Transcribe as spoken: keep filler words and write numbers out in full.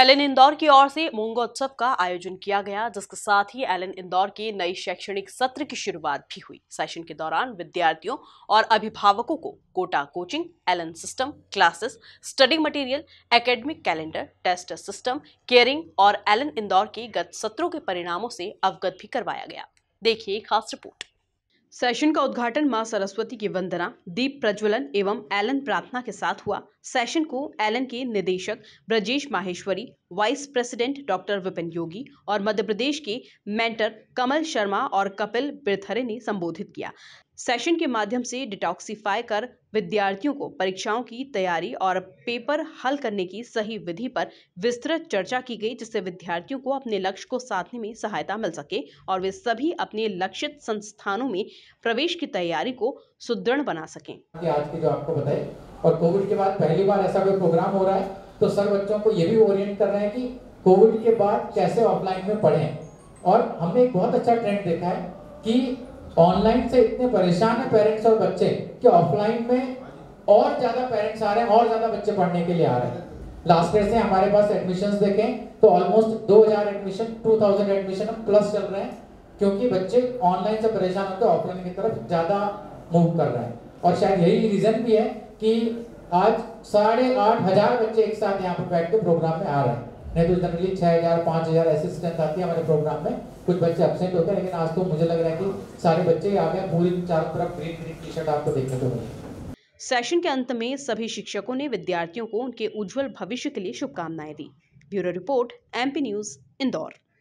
Elon Indore की ओर से उमंगोत्सव का आयोजन किया गया, जिसके साथ ही एलन इंदौर के नए शैक्षणिक सत्र की शुरुआत भी हुई। सेशन के दौरान विद्यार्थियों और अभिभावकों को Kota coaching, Allen system, classes, study material, academic calendar, test system, caring और एलन इंदौर के गत सत्रों के परिणामों से अवगत भी करवाया गया। देखिए खास रिपोर्ट। सेशन का उद्घाटन मां सरस्वती की वंदना, दीप प्रज्वलन एवं एलन प्रार्थना के साथ हुआ। सेशन को एलन के निदेशक Brajesh Maheshwari, vice president doctor Vipin Yogi और मध्य प्रदेश के मेंटर कमल शर्मा और कपिल बिर्थरे ने संबोधित किया। सेशन के माध्यम से डिटॉक्सीफाई कर विद्यार्थियों को परीक्षाओं की तैयारी और पेपर हल करने की सही विधि पर विस्तृत चर्चा की गई, जिससे विद्यार्थियों को अपने लक्ष्य को साधने में सहायता मिल सके और वे सभी अपने लक्षित संस्थानों में प्रवेश की तैयारी को सुदृढ़ बना सकें। आज की जो आपको बताए, और कोविड के बाद पहली बार ऐसा कोई प्रोग्राम हो रहा है, तो सर बच्चों को ये भी ओरिएंट कर रहे हैं कि कोविड के बाद कैसे ऑफलाइन में पढ़ें। और हमने एक बहुत अच्छा ट्रेंड देखा है कि ऑनलाइन से इतने परेशान हैं पेरेंट्स और बच्चे कि ऑफलाइन में और ज्यादा पेरेंट्स आ रहे हैं और ज्यादा बच्चे पढ़ने के लिए आ रहे हैं। लास्ट ईयर से हमारे पास एडमिशंस देखें तो ऑलमोस्ट दो हज़ार एडमिशन, दो हज़ार एडमिशन हम प्लस चल रहे हैं, क्योंकि बच्चे ऑनलाइन से परेशान होकर ऑफलाइन की तरफ ज्यादा मूव कर रहे हैं। और शायद यही रीजन भी है कि आज साढ़े आठ हजार बच्चे एक साथ यहाँ पर बैठ के प्रोग्राम में आ रहे हैं। नहीं तो जनरली छः हजार पाँच हजार ऐसी स्ट्रेंथ आती है हमारे प्रोग्राम में, कुछ बच्चे अपसेंट होते हैं, लेकिन आज तो मुझे लग रहा है कि सारे बच्चे आ गए, पूरी चारों तरफ ग्रीन ग्रीन टी शर्ट आपको देखने को मिली। सेशन के अंत में सभी शिक्षकों ने विद्यार्थियों को उनके उज्जवल भविष्य के लिए शुभकामनाएं दी। Bureau report, MP news, Indore.